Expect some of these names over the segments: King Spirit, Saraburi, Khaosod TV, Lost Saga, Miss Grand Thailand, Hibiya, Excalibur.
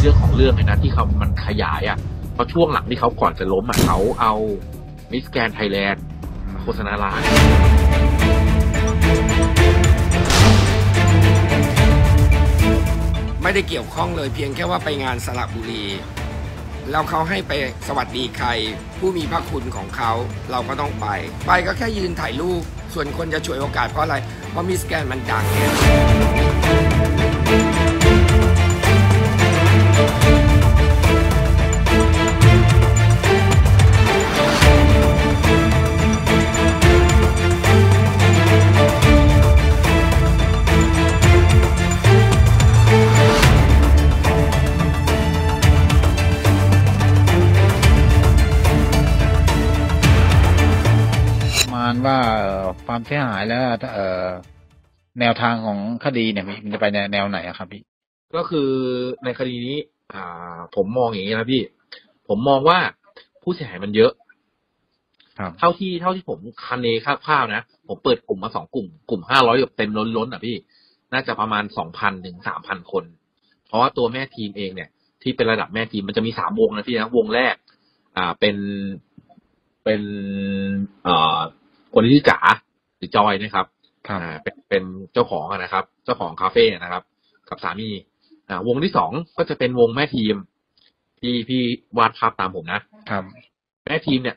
เรื่องของเรื่องเลยนะที่เขามันขยายอ่ะเพราะช่วงหลังที่เขาก่อนจะล้มอ่ะเขาเอามิสแกรนด์ไทยแลนด์โฆษณาร้านไม่ได้เกี่ยวข้องเลยเพียงแค่ว่าไปงานสระบุรีแล้วเขาให้ไปสวัสดีใครผู้มีพระคุณของเขาเราก็ต้องไปก็แค่ยืนถ่ายรูปส่วนคนจะฉวยโอกาสเพราะอะไรเพราะมิสแกรนด์มันดังเนี่ยว่าความเสียหายแล้วแนวทางของคดีเนี่ยมันจะไปแนวไหนครับพี่ก็คือในคดีนี้ผมมองอย่างนี้นะพี่ผมมองว่าผู้เสียหายมันเยอะเท่าที่ผมคาดเนคร่าวๆนะผมเปิดกลุ่มมา2กลุ่ม500แบบเต็มล้นๆอ่ะพี่น่าจะประมาณ 2,000 ถึง 3,000 คนเพราะว่าตัวแม่ทีมเองเนี่ยที่เป็นระดับแม่ทีมมันจะมี3วงนะพี่นะวงแรกเป็นคนที่จ๋าหรือจอยนะครับเป็นเจ้าของนะครับเจ้าของคาเฟ่นะครับกับสามีวงที่2ก็จะเป็นวงแม่ทีมที่พี่วาดภาพตามผมนะครับแม่ทีมเนี่ย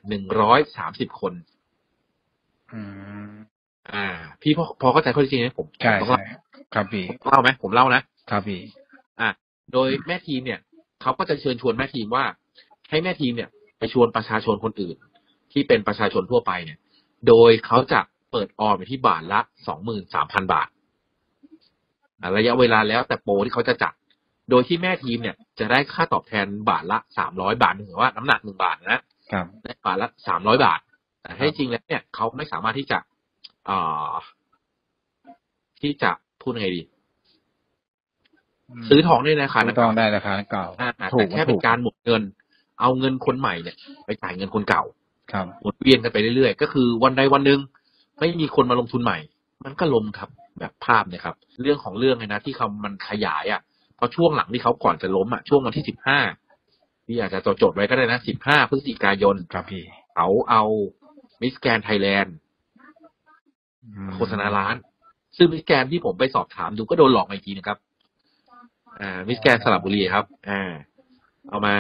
130คนพี่พอเข้าใจข้อที่จริงไหมผมใช่ครับพี่เล่าไหมผมเล่านะครับพี่โดยแม่ทีมเนี่ยเขาก็จะเชิญชวนแม่ทีมว่าให้แม่ทีมเนี่ยไปชวนประชาชนคนอื่นที่เป็นประชาชนทั่วไปเนี่ยโดยเขาจะเปิดออมอยู่ที่บาทละ 23,000 บาทระยะเวลาแล้วแต่โปรที่เขาจะจัดโดยที่แม่ทีมเนี่ยจะได้ค่าตอบแทนบาทละ300 บาทถือว่าน้ำหนัก1บาทนะครับได้บาทละ300 บาทแต่ให้จริงแล้วเนี่ยเขาไม่สามารถที่จะพูดยังไงดีซื้อทองได้นะคะซื้อทองได้นะคะเก่าแต่แค่เป็นการหมดเงินเอาเงินคนใหม่เนี่ยไปจ่ายเงินคนเก่าหมุนเวียนกันไปเรื่อยๆก็คือวันใดวันหนึ่งไม่มีคนมาลงทุนใหม่มันก็ล้มครับแบบภาพเนี่ยครับเรื่องของเรื่องเลยนะที่เขามันขยายอ่ะเพราะช่วงหลังที่เขาก่อนจะล้มอ่ะช่วงวันที่15ที่อาจจะจดไว้ก็ได้นะ15 พฤศจิกายนครับพี่เขาเอามิสแกรนด์ไทยแลนด์โฆษณาร้านซึ่งมิสแกรนด์ที่ผมไปสอบถามดูก็โดนหลอกมาอีกทีนะครับมิสแกรนด์สระบุรีครับเอามา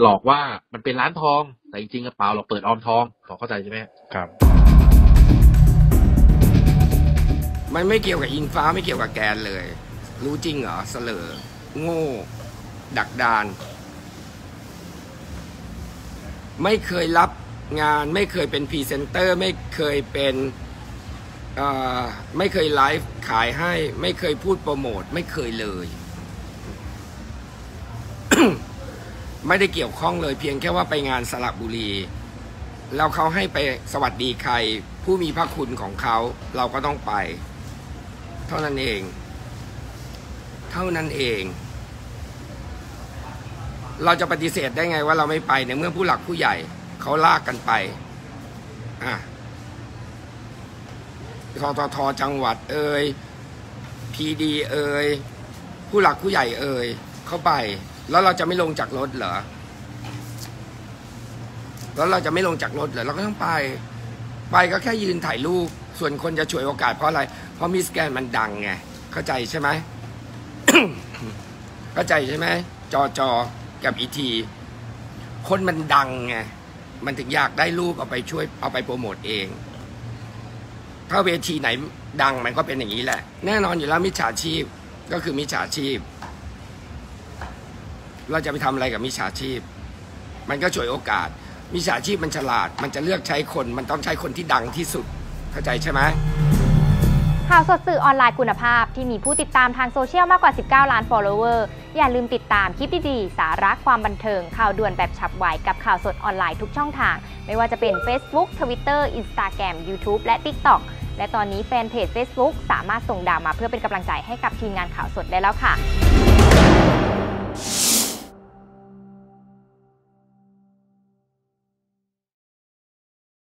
หลอกว่ามันเป็นร้านทองแต่จริงๆกระเป๋าเราเปิดออมทองพอเข้าใจใช่ไหมครับมันไม่เกี่ยวกับอิงฟ้าไม่เกี่ยวกับแกนเลยรู้จริงเหรอเสลอโง่ดักดานไม่เคยรับงานไม่เคยเป็นพรีเซนเตอร์ไม่เคยเป็นไม่เคยไลฟ์ขายให้ไม่เคยพูดโปรโมทไม่เคยเลยไม่ได้เกี่ยวข้องเลยเพียงแค่ว่าไปงานสระบุรีแล้วเขาให้ไปสวัสดีใครผู้มีพระคุณของเขาเราก็ต้องไปเท่านั้นเองเราจะปฏิเสธได้ไงว่าเราไม่ไปในเมื่อผู้หลักผู้ใหญ่เขาลากกันไปททท.จังหวัดเอ่ยพีดีเอ่ยผู้หลักผู้ใหญ่เอ่ยเขาไปแล้วเราจะไม่ลงจากรถเหรอเราก็ต้องไปก็แค่ยืนถ่ายรูปส่วนคนจะฉวยโอกาสเพราะอะไรเพราะมิสแกรนด์มันดังไงเข้าใจใช่ไหม เข้าใจใช่ไหมจอกับอีทีคนมันดังไงมันถึงอยากได้รูปเอาไปช่วยเอาไปโปรโมทเองถ้าเวทีไหนดังมันก็เป็นอย่างนี้แหละแน่นอนอยู่แล้วมิจฉาชีพก็คือมิจฉาชีพเราจะไปทำอะไรกับมิจฉาชีพมันก็ฉวยโอกาสมิจฉาชีพมันฉลาดมันจะเลือกใช้คนมันต้องใช้คนที่ดังที่สุดเข้าใจใช่ไหมข่าวสดสื่อออนไลน์คุณภาพที่มีผู้ติดตามทางโซเชียลมากกว่า19ล้าน follower อย่าลืมติดตามคลิปดีๆสาระความบันเทิงข่าวด่วนแบบฉับไวกับข่าวสดออนไลน์ทุกช่องทางไม่ว่าจะเป็น Facebook Twitter Instagram YouTube และ TikTok และตอนนี้แฟนเพจ Facebook สามารถส่งดาวมาเพื่อเป็นกำลังใจให้กับทีมงานข่าวสดได้แล้วค่ะ